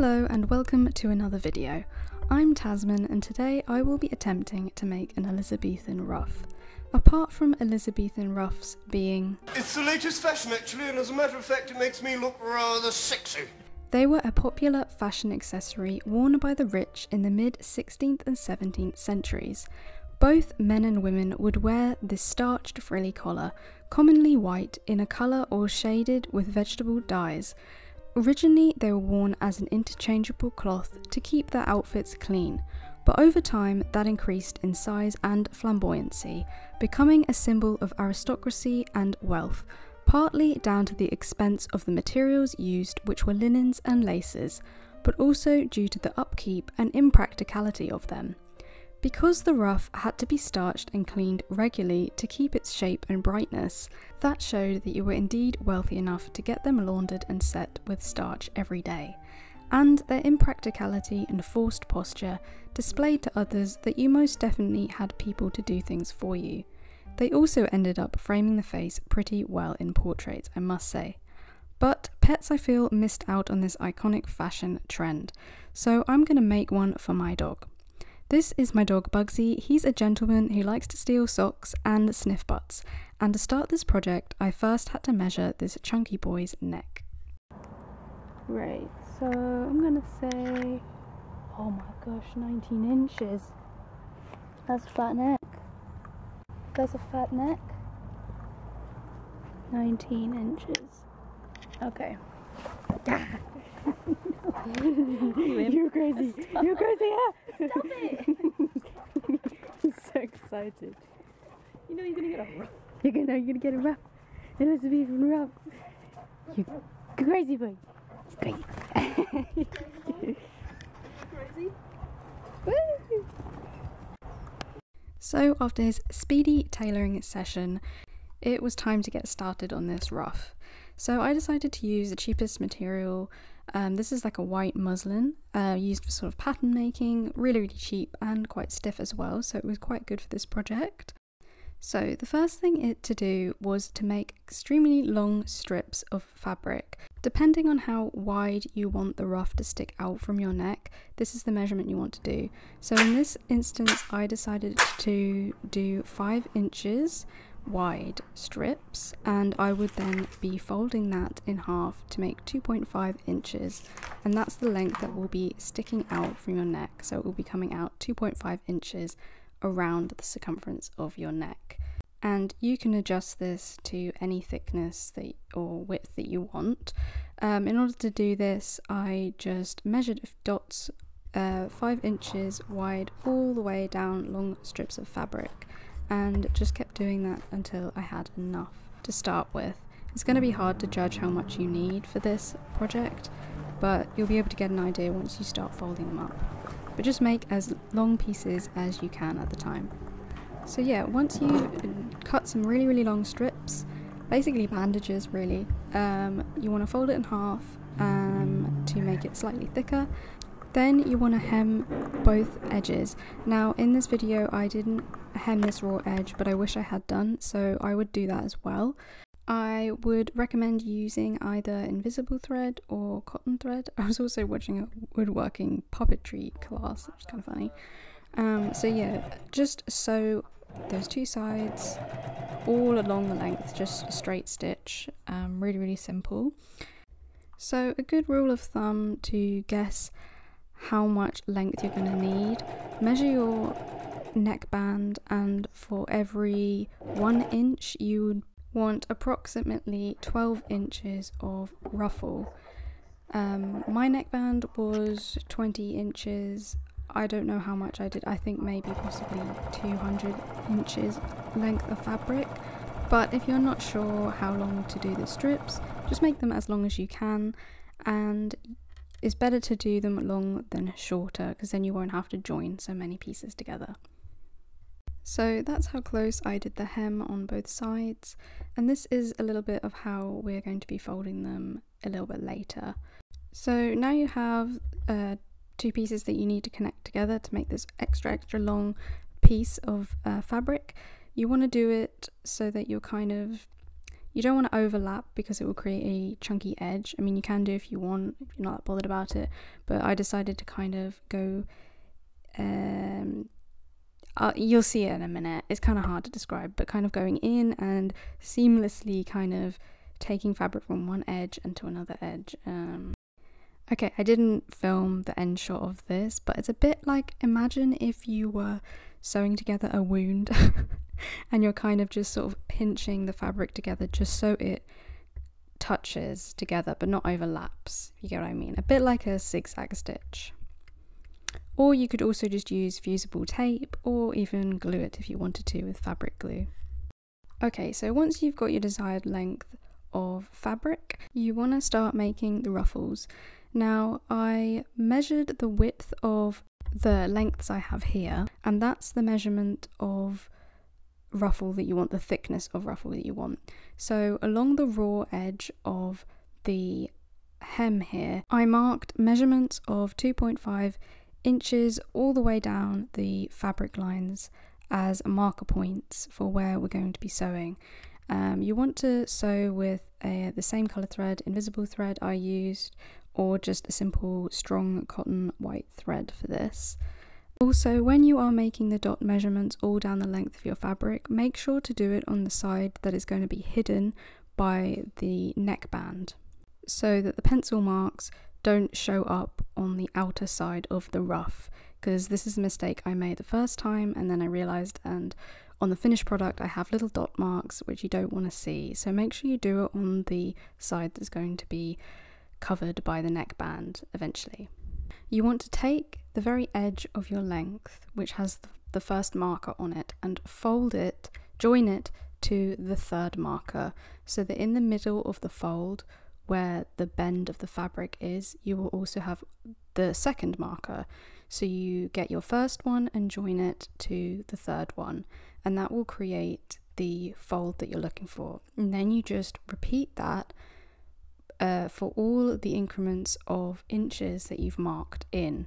Hello and welcome to another video. I'm Tasman and today I will be attempting to make an Elizabethan ruff. Apart from Elizabethan ruffs being "It's the latest fashion actually, and as a matter of fact it makes me look rather sexy," they were a popular fashion accessory worn by the rich in the mid 16th and 17th centuries. Both men and women would wear this starched frilly collar, commonly white, in a colour or shaded with vegetable dyes. Originally, they were worn as an interchangeable cloth to keep their outfits clean, but over time that increased in size and flamboyancy, becoming a symbol of aristocracy and wealth, partly down to the expense of the materials used, which were linens and laces, but also due to the upkeep and impracticality of them. Because the ruff had to be starched and cleaned regularly to keep its shape and brightness, that showed that you were indeed wealthy enough to get them laundered and set with starch every day, and their impracticality and forced posture displayed to others that you most definitely had people to do things for you. They also ended up framing the face pretty well in portraits, I must say. But pets, I feel, missed out on this iconic fashion trend, so I'm going to make one for my dog. This is my dog Bugsy. He's a gentleman who likes to steal socks and sniff butts, and to start this project I first had to measure this chunky boy's neck. Right, so I'm gonna say, oh my gosh, 19 inches. That's a fat neck. That's a fat neck. 19 inches. Okay. You're crazy. Stop. You're crazy, yeah. Stop it. I'm so excited. You know you're gonna get a ruff. You're gonna get a ruff. Elizabethan ruff. You crazy boy. Crazy. You crazy. Crazy. Woo! So after his speedy tailoring session, it was time to get started on this ruff. So I decided to use the cheapest material. This is like a white muslin, used for sort of pattern making, really really cheap and quite stiff as well, so it was quite good for this project. So the first thing to do was to make extremely long strips of fabric. Depending on how wide you want the ruff to stick out from your neck, this is the measurement you want to do. So in this instance I decided to do 5 inches wide strips, and I would then be folding that in half to make 2.5 inches, and that's the length that will be sticking out from your neck, so it will be coming out 2.5 inches around the circumference of your neck. And you can adjust this to any thickness that or width that you want. In order to do this I just measured dots 5 inches wide all the way down long strips of fabric, and just kept doing that until I had enough to start with. It's going to be hard to judge how much you need for this project, but you'll be able to get an idea once you start folding them up. But just make as long pieces as you can at the time. So yeah, once you cut some really really long strips, basically bandages really, you want to fold it in half to make it slightly thicker. Then you want to hem both edges. Now in this video I didn't hem this raw edge, but I wish I had done, so I would do that as well. I would recommend using either invisible thread or cotton thread. I was also watching a woodworking puppetry class, which is kind of funny. So yeah, just sew those two sides all along the length, just a straight stitch, really really simple. So a good rule of thumb to guess how much length you're going to need: measure your neckband, and for every 1 inch you would want approximately 12 inches of ruffle. My neckband was 20 inches. I don't know how much I did. I think maybe possibly 200 inches length of fabric. But if you're not sure how long to do the strips, just make them as long as you can, and it's better to do them long than shorter, because then you won't have to join so many pieces together. So that's how close I did the hem on both sides, and this is a little bit of how we're going to be folding them a little bit later. So now you have two pieces that you need to connect together to make this extra long piece of fabric. You want to do it so that you're kind of You don't want to overlap because it will create a chunky edge. I mean, you can do if you want, if you're not that bothered about it, but I decided to kind of go, you'll see it in a minute, it's kind of hard to describe, but kind of going in and seamlessly kind of taking fabric from one edge and to another edge. Okay, I didn't film the end shot of this, but it's a bit like, imagine if you were sewing together a wound and you're kind of just sort of pinching the fabric together just so it touches together but not overlaps, if you get what I mean. A bit like a zigzag stitch. Or you could also just use fusible tape or even glue it if you wanted to with fabric glue. Okay, so once you've got your desired length of fabric, you want to start making the ruffles. Now, I measured the width of the lengths I have here, and that's the measurement of ruffle that you want, the thickness of ruffle that you want. So along the raw edge of the hem here, I marked measurements of 2.5 inches all the way down the fabric lines as marker points for where we're going to be sewing. You want to sew with the same colour thread, invisible thread I used, or just a simple strong cotton white thread for this. Also, when you are making the dot measurements all down the length of your fabric, make sure to do it on the side that is going to be hidden by the neckband, so that the pencil marks don't show up on the outer side of the ruff, because this is a mistake I made the first time and then I realised, and on the finished product I have little dot marks which you don't want to see, so make sure you do it on the side that's going to be covered by the neckband eventually. You want to take the very edge of your length, which has the first marker on it, and fold it, join it to the third marker, so that in the middle of the fold where the bend of the fabric is, you will also have the second marker. So you get your first one and join it to the third one, and that will create the fold that you're looking for. And then you just repeat that for all the increments of inches that you've marked in.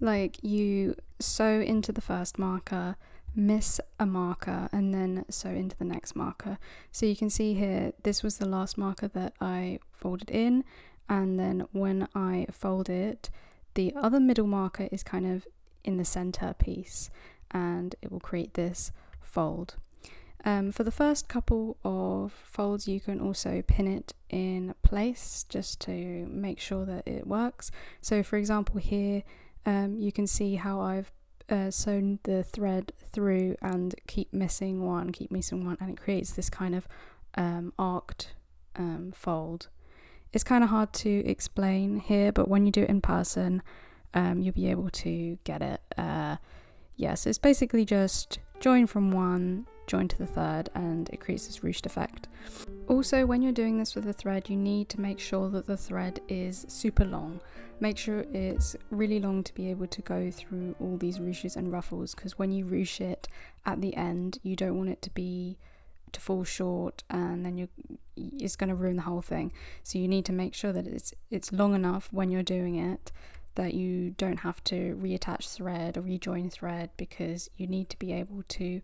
Like, you sew into the first marker, miss a marker, and then sew into the next marker. So you can see here, this was the last marker that I folded in, and then when I fold it, the other middle marker is kind of in the center piece, and it will create this fold. For the first couple of folds you can also pin it in place just to make sure that it works. So for example here, you can see how I've sewn the thread through and keep missing one, and it creates this kind of arced fold. It's kind of hard to explain here, but when you do it in person you'll be able to get it. Yeah, so it's basically just join from one, join to the third, and it creates this ruched effect. Also, when you're doing this with the thread, you need to make sure that the thread is super long. Make sure it's really long to be able to go through all these ruches and ruffles, because when you ruche it at the end, you don't want it to fall short, and then it's going to ruin the whole thing. So you need to make sure that it's long enough when you're doing it that you don't have to reattach thread or rejoin thread, because you need to be able to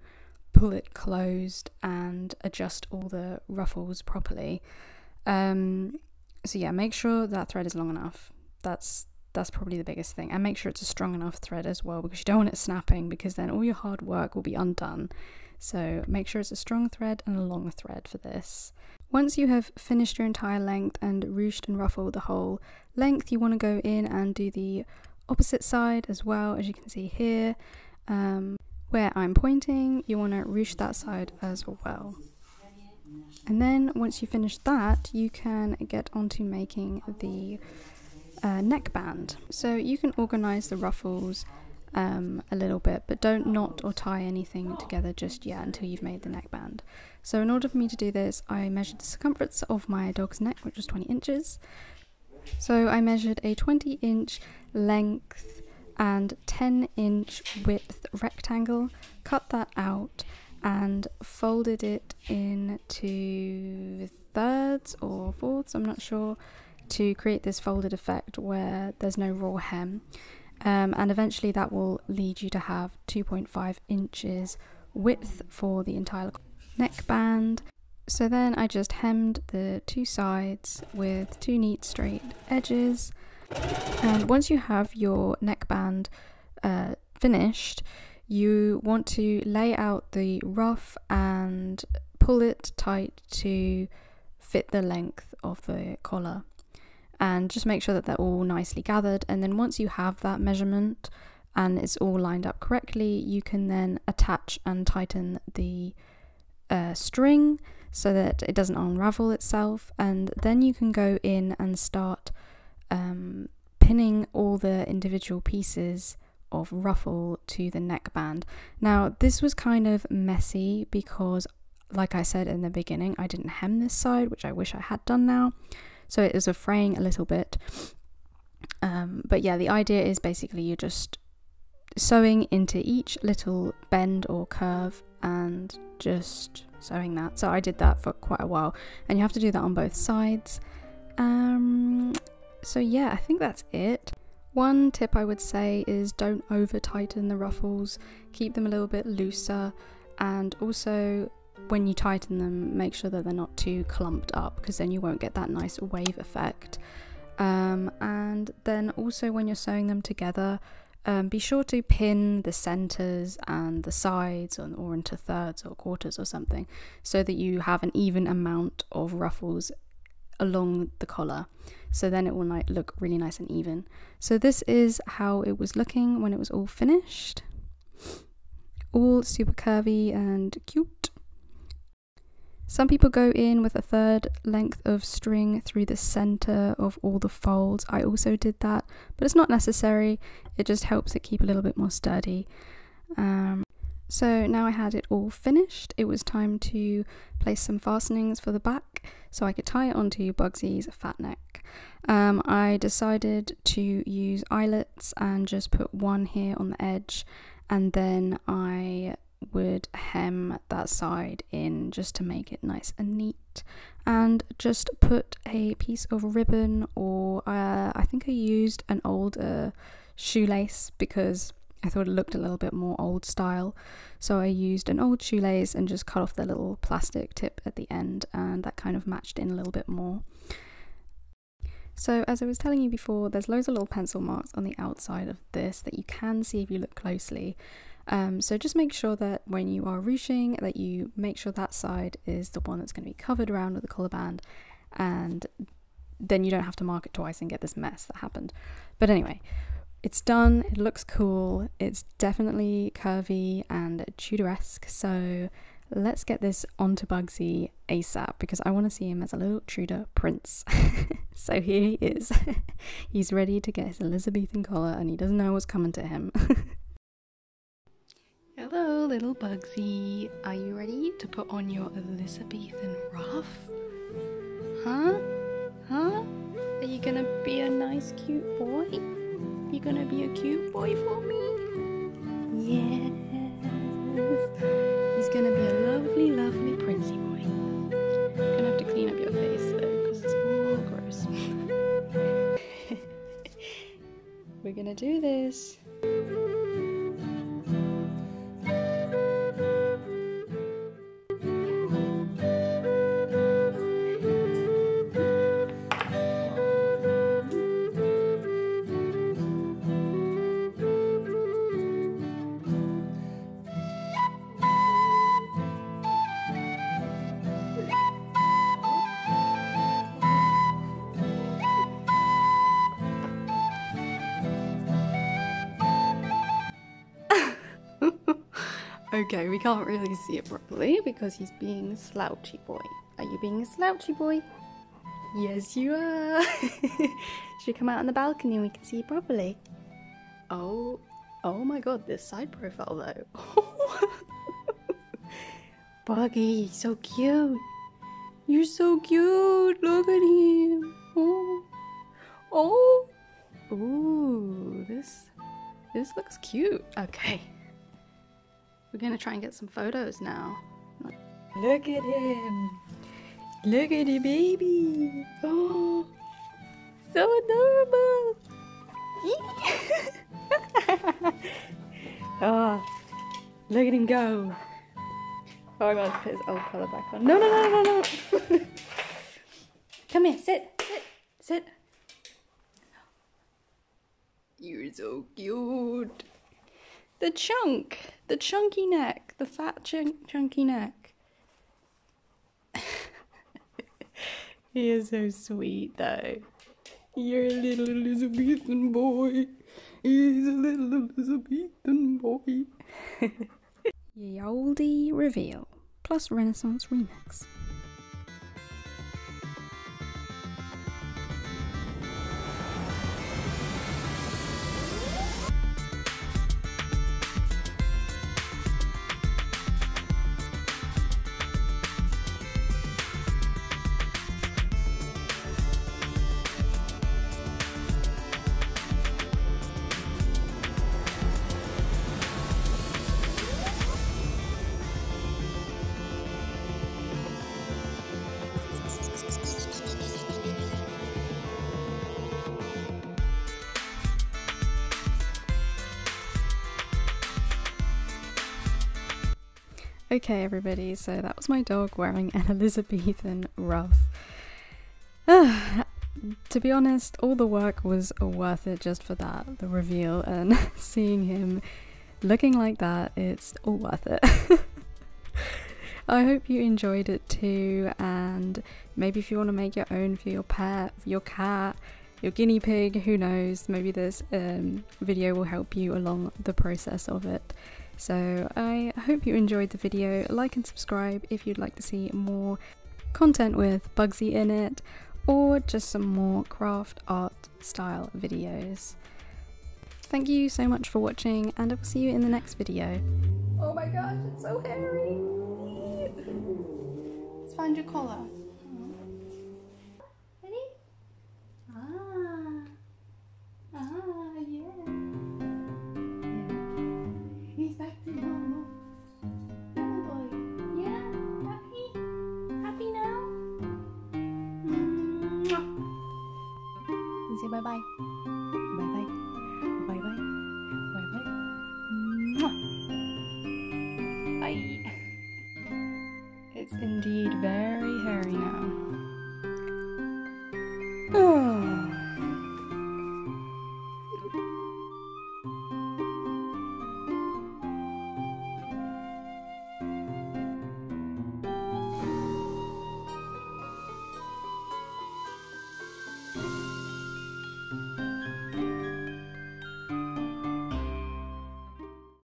pull it closed and adjust all the ruffles properly. So yeah, make sure that thread is long enough. That's probably the biggest thing, and make sure it's a strong enough thread as well, because you don't want it snapping, because then all your hard work will be undone. So make sure it's a strong thread and a long thread for this. Once you have finished your entire length and ruched and ruffled the whole length, you want to go in and do the opposite side as well, as you can see here. Where I'm pointing, you want to ruche that side as well. And then once you finish that, you can get onto making the neckband. So you can organize the ruffles a little bit, but don't knot or tie anything together just yet until you've made the neckband. So in order for me to do this, I measured the circumference of my dog's neck, which was 20 inches. So I measured a 20 inch length and 10 inch width rectangle, cut that out and folded it into thirds or fourths, I'm not sure, to create this folded effect where there's no raw hem, and eventually that will lead you to have 2.5 inches width for the entire neckband. So then I just hemmed the two sides with two neat straight edges, and once you have your neckband finished, you want to lay out the ruff and pull it tight to fit the length of the collar, and just make sure that they're all nicely gathered. And then once you have that measurement and it's all lined up correctly, you can then attach and tighten the string so that it doesn't unravel itself, and then you can go in and start pinning all the individual pieces of ruffle to the neckband. Now this was kind of messy because, like I said in the beginning, I didn't hem this side, which I wish I had done now, so it was fraying a little bit. But yeah, the idea is basically you're just sewing into each little bend or curve and just sewing that. So I did that for quite a while, and you have to do that on both sides. So yeah, I think that's it. One tip I would say is don't over tighten the ruffles, keep them a little bit looser, and also when you tighten them, make sure that they're not too clumped up, because then you won't get that nice wave effect. And then also when you're sewing them together, be sure to pin the centers and the sides or into thirds or quarters or something, so that you have an even amount of ruffles along the collar, so then it will like look really nice and even. So this is how it was looking when it was all finished, all super curvy and cute. Some people go in with a third length of string through the center of all the folds. I also did that, but it's not necessary, it just helps it keep a little bit more sturdy. So now I had it all finished, it was time to place some fastenings for the back so I could tie it onto Bugsy's fat neck. I decided to use eyelets and just put one here on the edge, and then I would hem that side in just to make it nice and neat, and just put a piece of ribbon, or I think I used an old shoelace because I thought it looked a little bit more old style, so I used an old shoelace and just cut off the little plastic tip at the end, and that kind of matched in a little bit more. So as I was telling you before, there's loads of little pencil marks on the outside of this that you can see if you look closely. So just make sure that when you are ruching, that you make sure that side is the one that's going to be covered around with the collar band, and then you don't have to mark it twice and get this mess that happened. But anyway, it's done, it looks cool, it's definitely curvy and Tudoresque, so let's get this onto Bugsy ASAP because I want to see him as a little Tudor prince. So here he is. He's ready to get his Elizabethan collar and he doesn't know what's coming to him. Hello little Bugsy, are you ready to put on your Elizabethan ruff? Huh? Huh? Are you gonna be a nice cute boy? You gonna be a cute boy for me? Yes! He's gonna be a lovely, lovely princey boy. I'm gonna have to clean up your face though, because it's all gross. We're gonna do this! Okay, we can't really see it properly because he's being a slouchy boy. Are you being a slouchy boy? Yes, you are! Should we come out on the balcony and we can see it properly? Oh, oh my god, this side profile though. Buggy, so cute! You're so cute! Look at him! Oh! Oh! Ooh, this looks cute. Okay. We're gonna try and get some photos now. Look at him! Look at the baby! Oh, so adorable! Oh, look at him go! Oh, he wants to put his old collar back on. No, no, no, no, no. Come here, sit, sit, sit. You're so cute. The chunk, the chunky neck, the fat chunky neck. He is so sweet though. You're a little Elizabethan boy. He's a little Elizabethan boy. Ye Olde Reveal plus Renaissance Remix. Okay everybody, so that was my dog wearing an Elizabethan ruff. To be honest, all the work was worth it just for that, the reveal, and seeing him looking like that, it's all worth it. I hope you enjoyed it too, and maybe if you want to make your own for your pet, your cat, your guinea pig, who knows, maybe this video will help you along the process of it. So I hope you enjoyed the video. Like and subscribe if you'd like to see more content with Bugsy in it, or just some more craft art style videos. Thank you so much for watching, and I will see you in the next video. Oh my gosh, it's so hairy. Let's find your collar. Ready? Ah. Ah, yeah. Bye-bye. Bye-bye. Bye-bye. Bye-bye. Mwah.